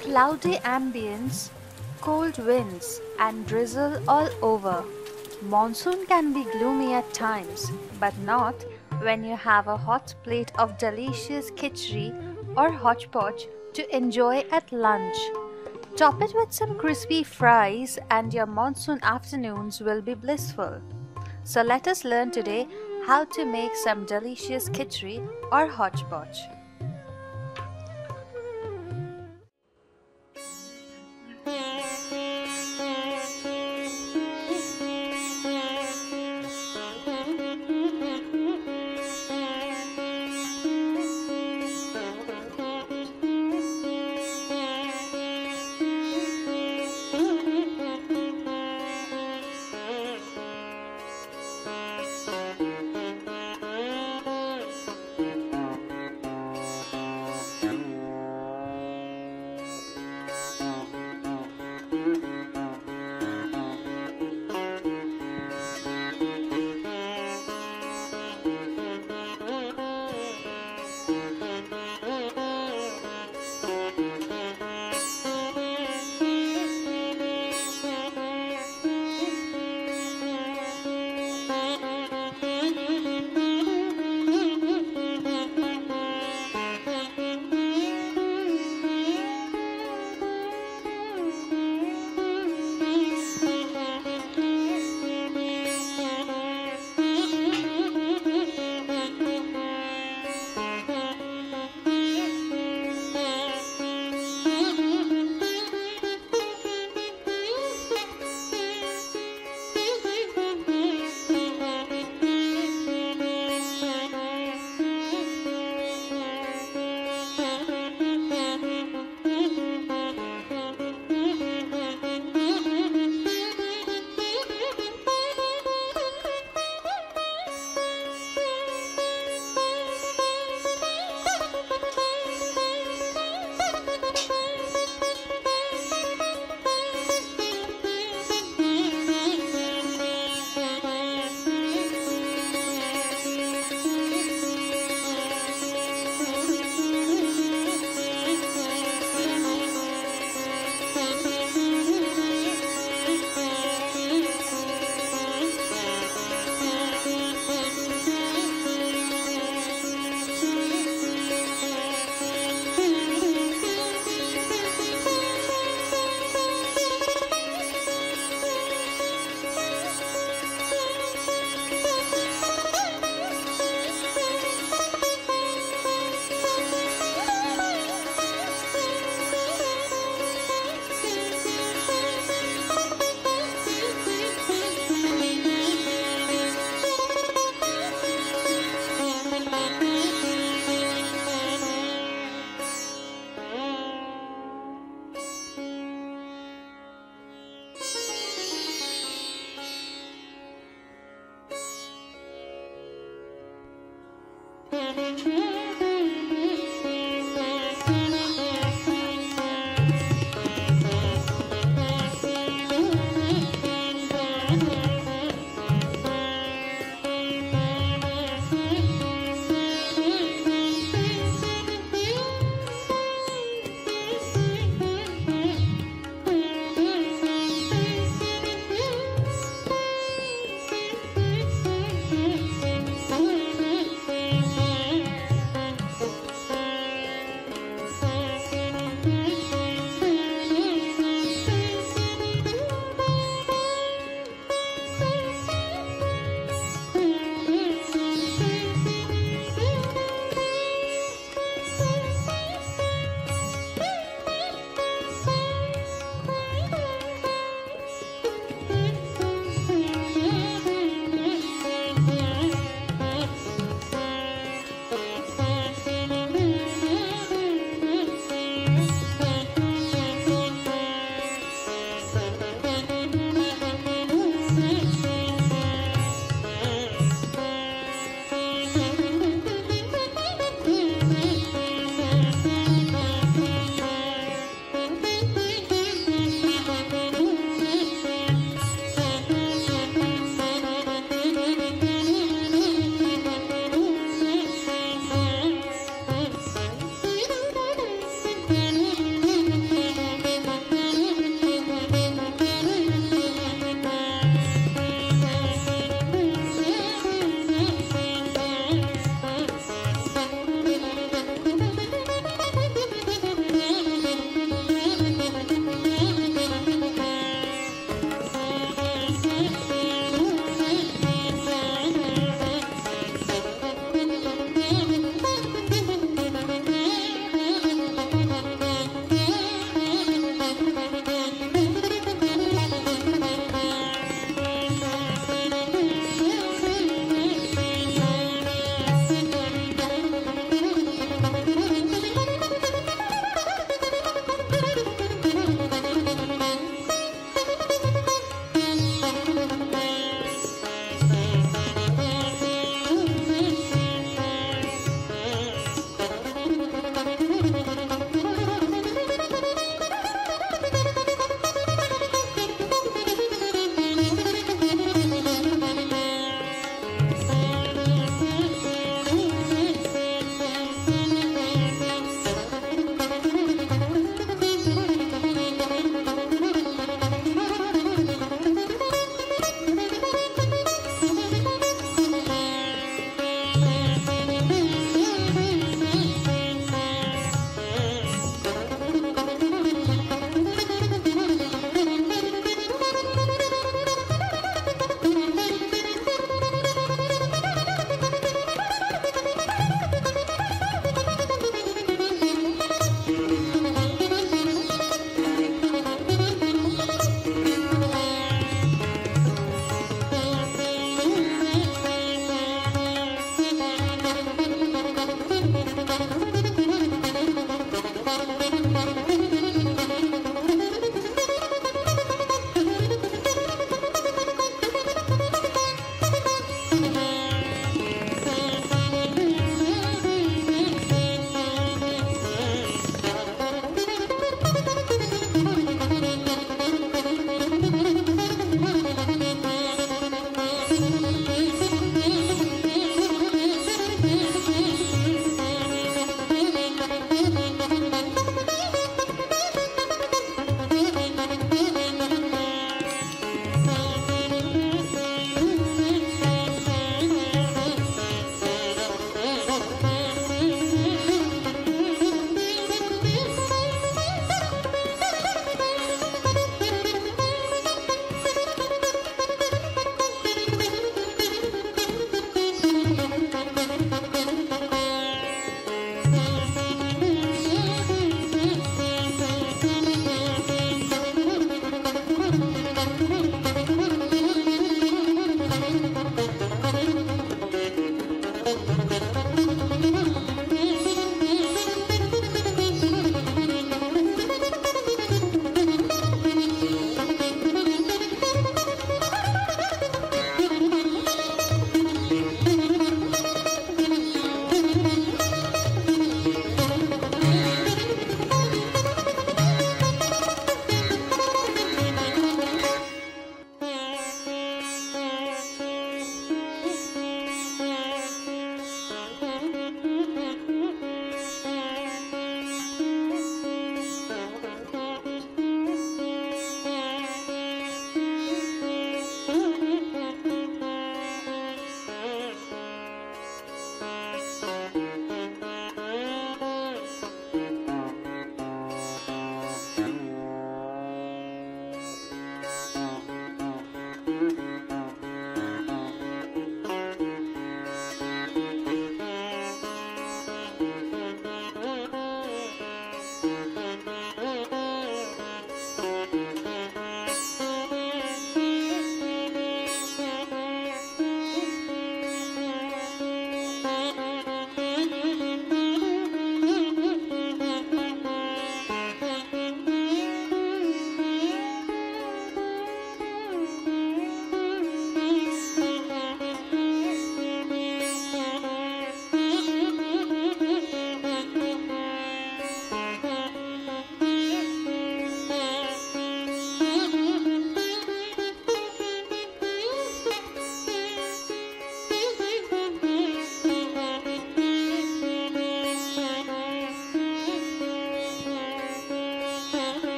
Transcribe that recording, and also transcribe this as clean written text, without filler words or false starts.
Cloudy ambience, cold winds and drizzle all over. Monsoon can be gloomy at times, but not when you have a hot plate of delicious khichdi or hochpoch to enjoy at lunch. Top it with some crispy fries and your monsoon afternoons will be blissful. So let us learn today how to make some delicious khichdi or hochpoch.